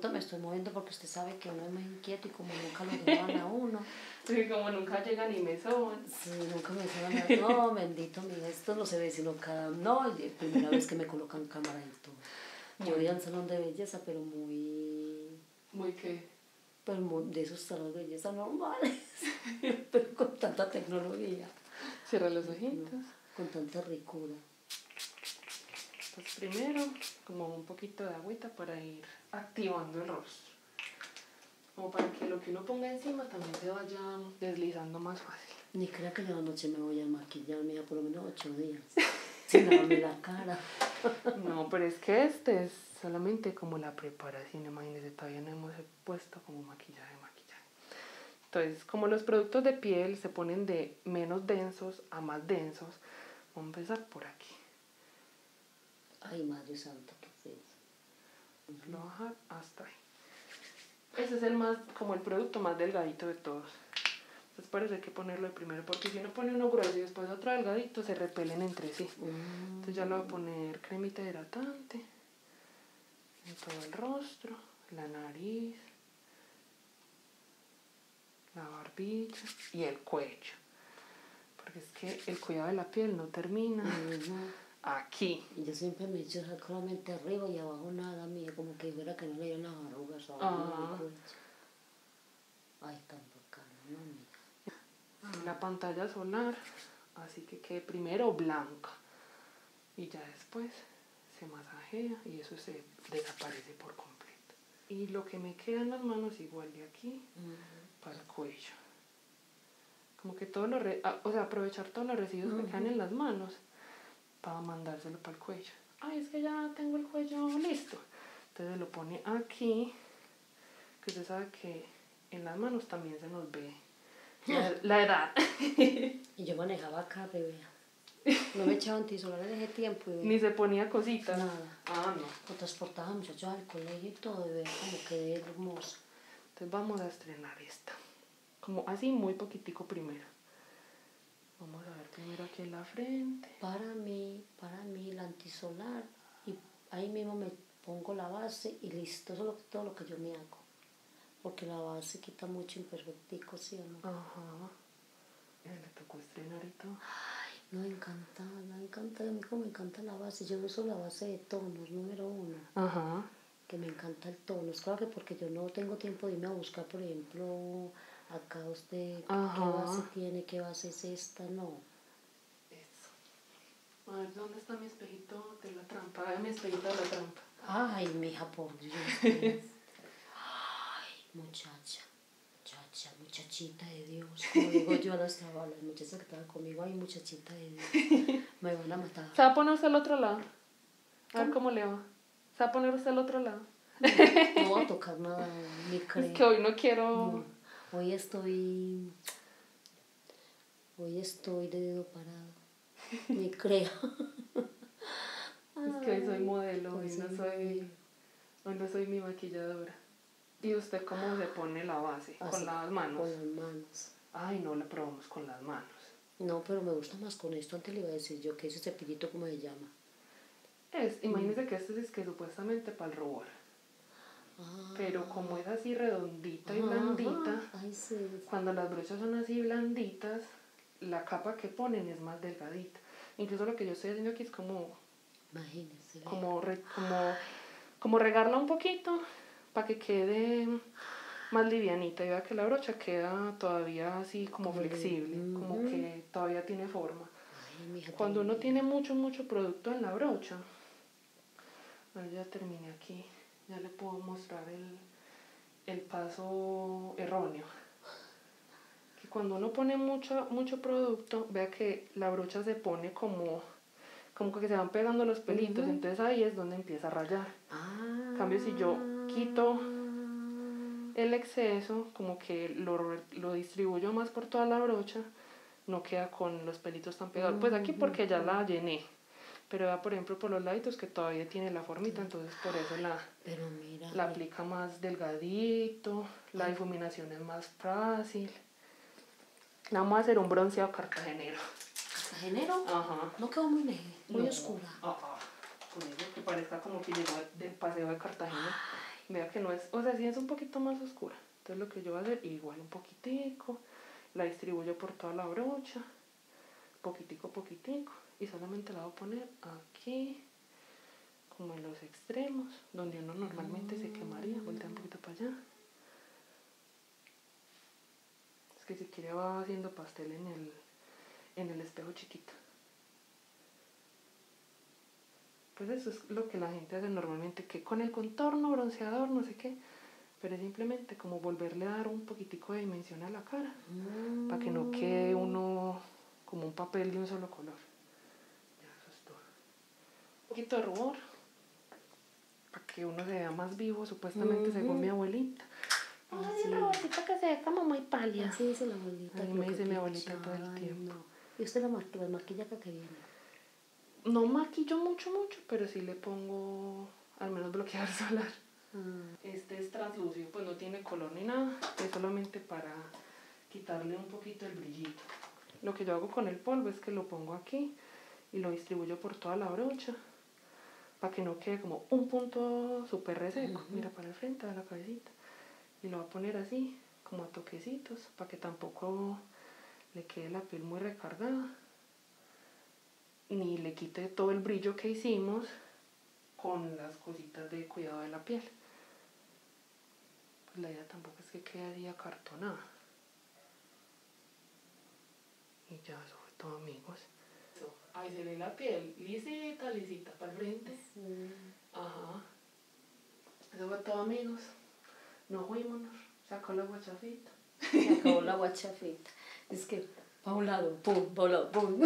pronto me estoy moviendo porque usted sabe que uno es más inquieto y como nunca lo llevan a uno. Sí, como nunca llegan y me soban. Sí, nunca me soban. No, bendito, mira, esto no se ve sino cada... No, es la primera vez que me colocan cámara y todo. Yo voy a un salón de belleza, pero muy... ¿Muy qué? Pues de esos salones de belleza normales, pero con tanta tecnología. Cierra los ojitos. No, con tanta ricura. Pues primero, como un poquito de agüita para ir activando el rostro. Como para que lo que uno ponga encima también se vaya deslizando más fácil. Ni crea que en la noche me voy a maquillar, mija, por lo menos 8 días. Sin lavarme la cara. No, pero es que este es solamente como la preparación, imagínense, todavía no hemos puesto como maquillaje. Entonces, como los productos de piel se ponen de menos densos a más densos, vamos a empezar por aquí. Ay, madre santa, qué feo. Lo bajar hasta ahí. Ese es el más, como el producto más delgadito de todos. Entonces parece que hay que ponerlo de primero, porque si uno pone uno grueso y después otro delgadito, se repelen entre sí. Entonces ya lo voy a poner cremita hidratante en todo el rostro, la nariz, la barbilla y el cuello. Porque es que el cuidado de la piel no termina. Aquí. Yo siempre me he dicho solamente arriba y abajo nada, mía, como que fuera que no le dieran las arrugas abajo. Ay, tan bacana, no, mía. La pantalla solar, así que quede primero blanca y ya después se masajea y eso se desaparece por completo. Y lo que me queda en las manos igual de aquí para el cuello. Como que todos los aprovechar todos los residuos que quedan en las manos, para mandárselo para el cuello. Ay, es que ya tengo el cuello listo. Entonces lo pone aquí, que usted sabe que en las manos también se nos ve la edad. Y yo manejaba acá, bebé. No me echaba antisolar en ese tiempo. Bebé. Ni se ponía cositas. Nada. Ah, no. Lo transportaba muchachos al colegio y todo, bebé, como quedé hermoso. Entonces vamos a estrenar esta. Como así, muy poquitico primero. Vamos a ver primero aquí en la frente. Para mí, el antisolar. Y ahí mismo me pongo la base y listo. Eso es todo lo que yo me hago. Porque la base quita mucho imperfectico, ¿sí o no? Ajá. Le tocó estrenar y todo. Ay, no, encantada. A mí como me encanta la base. Yo uso la base de tonos, número 1. Ajá. Que me encanta el tono. Es claro que porque yo no tengo tiempo de irme a buscar, por ejemplo... Acá usted, ¿qué base tiene? ¿Qué base es esta? No. Eso. A ver, ¿dónde está mi espejito de la trampa? A ver, mi espejito de la trampa. Ay, mija, por Dios. Ay, muchachita de Dios. Como digo yo a las muchachas que estaban conmigo, ay, muchachita de Dios. Me van a matar. Se va a poner usted al otro lado. A ver cómo le va. Se va a poner usted al otro lado. No, no voy a tocar nada, ni creo. Es que hoy no quiero... No. Hoy estoy de dedo parado, ni creo. Ay, es que hoy soy modelo, hoy no soy mi maquilladora. ¿Y usted cómo se pone la base? Así, ¿con las manos? Con las manos. Ay, no la probamos con las manos. No, pero me gusta más con esto. Antes le iba a decir yo que ese cepillito, ¿cómo se llama? Imagínese que este es que supuestamente para el rubor. Pero como es así redondita y blandita, ay, sí, cuando las brochas son así blanditas, la capa que ponen es más delgadita. Incluso lo que yo estoy haciendo aquí es como, imagínese, como regarla un poquito para que quede más livianita. Y vea que la brocha queda todavía así como flexible, como que todavía tiene forma. Ay, mija, cuando uno tiene mucho producto en la brocha, bueno, ya terminé aquí. Ya le puedo mostrar el paso erróneo. Que cuando uno pone mucho producto, vea que la brocha se pone como que se van pegando los pelitos. Entonces ahí es donde empieza a rayar. En cambio, si yo quito el exceso, como que lo distribuyo más por toda la brocha, no queda con los pelitos tan pegados. Pues aquí porque ya la llené. Pero vea, por ejemplo, por los laditos que todavía tiene la formita, entonces por eso la aplica más delgadito, la difuminación es más fácil. Vamos a hacer un bronceado cartagenero. ¿Cartagenero? Ajá. No quedó muy negra, muy oscura. Con eso que parezca como que llegó del paseo de Cartagena. Ay, Vea que no es, o sea, sí es un poquito más oscura. Entonces lo que yo voy a hacer, igual un poquitico, la distribuyo por toda la brocha, poquitico, poquitico, y solamente la voy a poner aquí, como en los extremos, donde uno normalmente se quemaría. Voltea un poquito para allá. Es que si quiere va haciendo pastel en el espejo chiquito. Pues eso es lo que la gente hace normalmente, que con el contorno, bronceador, no sé qué, pero es simplemente como volverle a dar un poquitico de dimensión a la cara, para que no quede uno como un papel de un solo color. Ya, eso es todo. Un poquito de rubor, para que uno se vea más vivo, supuestamente, según mi abuelita. Ay, la abuelita que se ve como muy pálida. Sí, dice la abuelita. A mí me dice mi abuelita todo el tiempo. No. ¿Y usted la maquilla que viene? No maquillo mucho, mucho, pero sí le pongo al menos bloqueador solar. Este es translúcido, pues no tiene color ni nada. Es solamente para quitarle un poquito el brillito. Lo que yo hago con el polvo es que lo pongo aquí y lo distribuyo por toda la brocha, para que no quede como un punto súper reseco. Mira para el frente de la cabecita. Y lo voy a poner así, como a toquecitos, para que tampoco le quede la piel muy recargada, ni le quite todo el brillo que hicimos con las cositas de cuidado de la piel. Pues la idea tampoco es que quede así acartonada. Y ya, eso fue todo, amigos. Ahí se ve la piel lisita, lisita para el frente. Ajá. Eso fue todo, amigos. Nos fuimos, sacó la guachafita. Se acabó la guachafita. Es que, pa' un lado, pum, pa' un lado, pum.